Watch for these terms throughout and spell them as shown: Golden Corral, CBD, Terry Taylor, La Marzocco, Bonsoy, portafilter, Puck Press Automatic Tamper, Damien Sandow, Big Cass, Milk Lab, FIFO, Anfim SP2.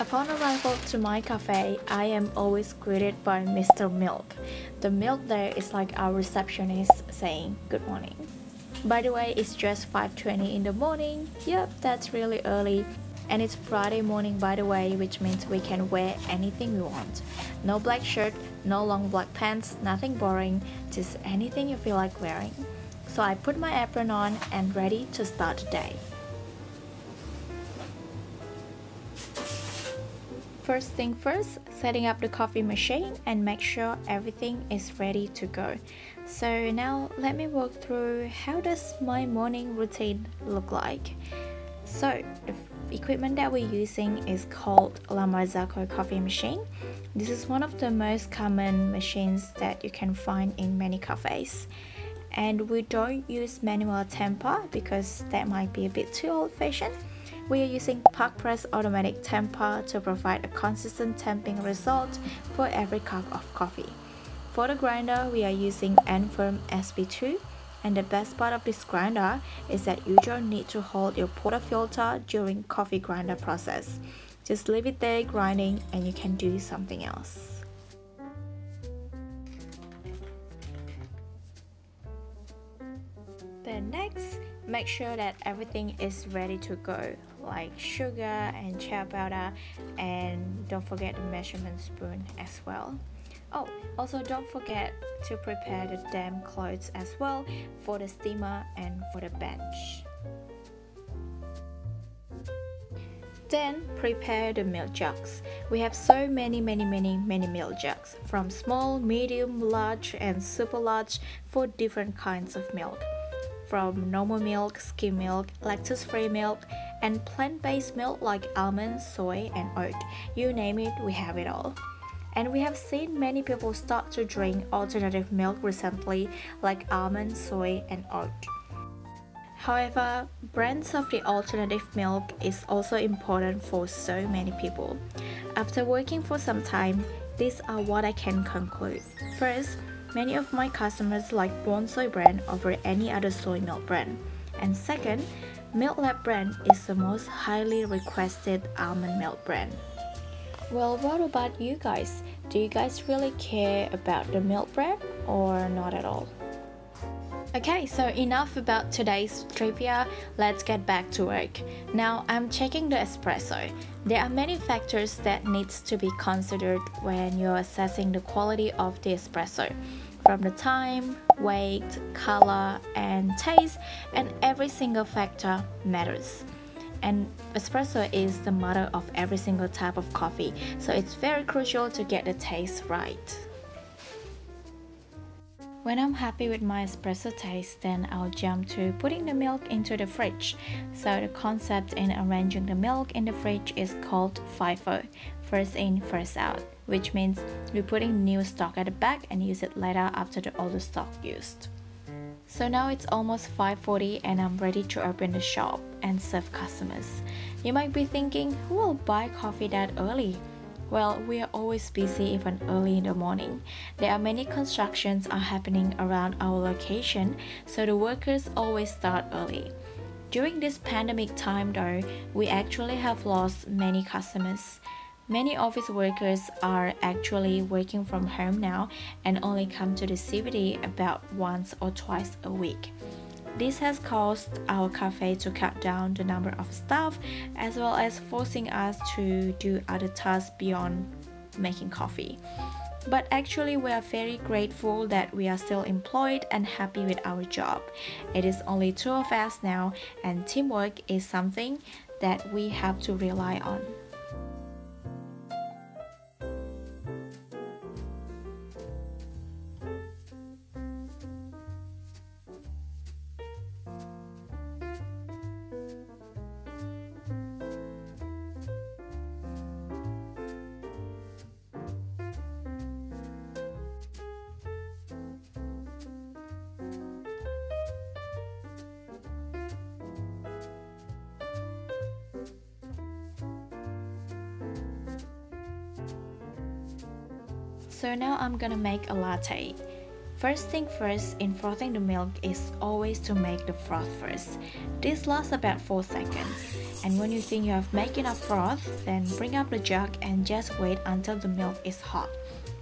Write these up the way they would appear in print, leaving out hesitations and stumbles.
Upon arrival to my cafe, I am always greeted by Mr. Milk. The milk there is like our receptionist saying good morning. By the way, it's just 5:20 in the morning. Yep, that's really early. And it's Friday morning, by the way, which means we can wear anything we want. No black shirt, no long black pants, nothing boring, just anything you feel like wearing. So I put my apron on and ready to start the day. First thing first, setting up the coffee machine and make sure everything is ready to go. So now let me walk through how does my morning routine look like. So the equipment that we're using is called La Marzocco coffee machine. This is one of the most common machines that you can find in many cafes. And we don't use manual tamper because that might be a bit too old-fashioned. We are using Puck Press Automatic Tamper to provide a consistent tamping result for every cup of coffee. For the grinder, we are using Anfim SP2, and the best part of this grinder is that you don't need to hold your portafilter during coffee grinder process. Just leave it there grinding and you can do something else. Then next, make sure that everything is ready to go, like sugar and chai powder, and don't forget the measurement spoon as well. Oh, also don't forget to prepare the damp clothes as well for the steamer and for the bench. Then prepare the milk jugs. We have so many milk jugs, from small, medium, large and super large for different kinds of milk. From normal milk, skim milk, lactose-free milk, and plant-based milk like almond, soy, and oat. You name it, we have it all. And we have seen many people start to drink alternative milk recently, like almond, soy, and oat. However, brands of the alternative milk is also important for so many people. After working for some time, these are what I can conclude. First, many of my customers like Bonsoy brand over any other soy milk brand. And second, Milk Lab brand is the most highly requested almond milk brand. Well, what about you guys? Do you guys really care about the milk brand or not at all? Okay, so enough about today's trivia, let's get back to work. Now I'm checking the espresso. There are many factors that needs to be considered when you're assessing the quality of the espresso. From the time, weight, color, and taste, and every single factor matters. And espresso is the mother of every single type of coffee, so it's very crucial to get the taste right. When I'm happy with my espresso taste, then I'll jump to putting the milk into the fridge. So the concept in arranging the milk in the fridge is called FIFO, first in, first out, which means we're putting new stock at the back and use it later after the older stock used. So now it's almost 5:40 and I'm ready to open the shop and serve customers. You might be thinking, who will buy coffee that early? Well, we are always busy even early in the morning. There are many constructions are happening around our location, so the workers always start early. During this pandemic time though, we actually have lost many customers. Many office workers are actually working from home now and only come to the CBD about once or twice a week. This has caused our cafe to cut down the number of staff, as well as forcing us to do other tasks beyond making coffee. But actually we are very grateful that we are still employed and happy with our job. It is only two of us now, and teamwork is something that we have to rely on. So now I'm gonna make a latte. First thing first, in frothing the milk is always to make the froth first. This lasts about 4 seconds. And when you think you have made enough froth, then bring up the jug and just wait until the milk is hot.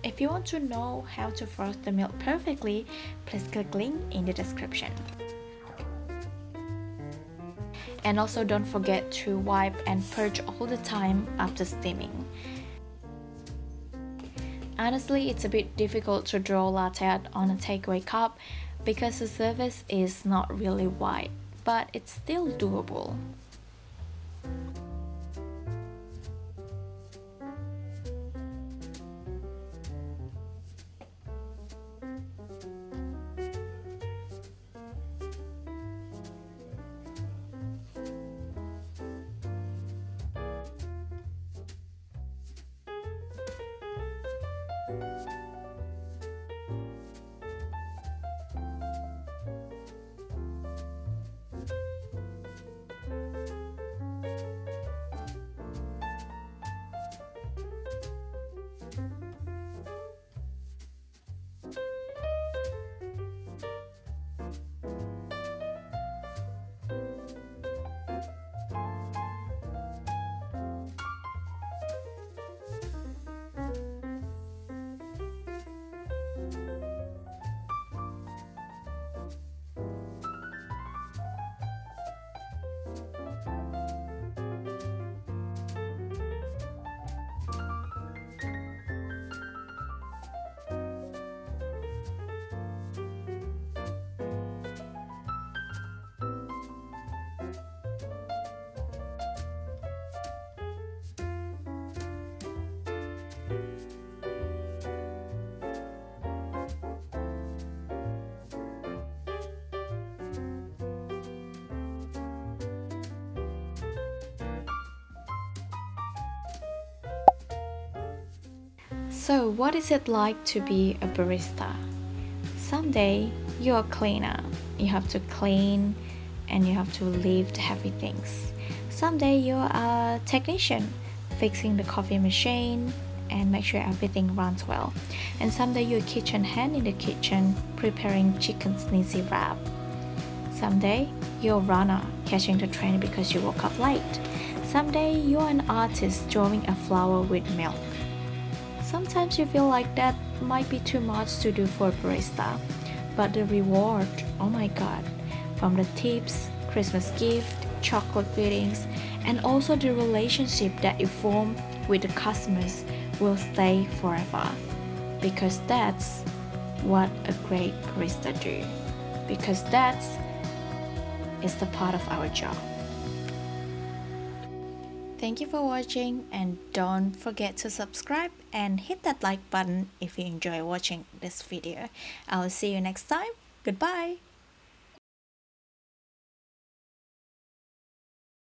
If you want to know how to froth the milk perfectly, please click link in the description. And also don't forget to wipe and purge all the time after steaming. Honestly, it's a bit difficult to draw latte art on a takeaway cup because the surface is not really wide, but it's still doable. So what is it like to be a barista? Someday you're a cleaner. You have to clean and you have to lift heavy things. Someday you're a technician, fixing the coffee machine and make sure everything runs well. And someday you're a kitchen hand in the kitchen, preparing chicken sneezy wrap. Someday you're a runner, catching the train because you woke up late. Someday you're an artist drawing a flower with milk. Sometimes you feel like that might be too much to do for a barista, but the reward, oh my god, from the tips, Christmas gift, chocolate greetings, and also the relationship that you form with the customers will stay forever. Because that's what a great barista do. Because that's the part of our job. Thank you for watching, and don't forget to subscribe and hit that like button if you enjoy watching this video. I'll see you next time. Goodbye!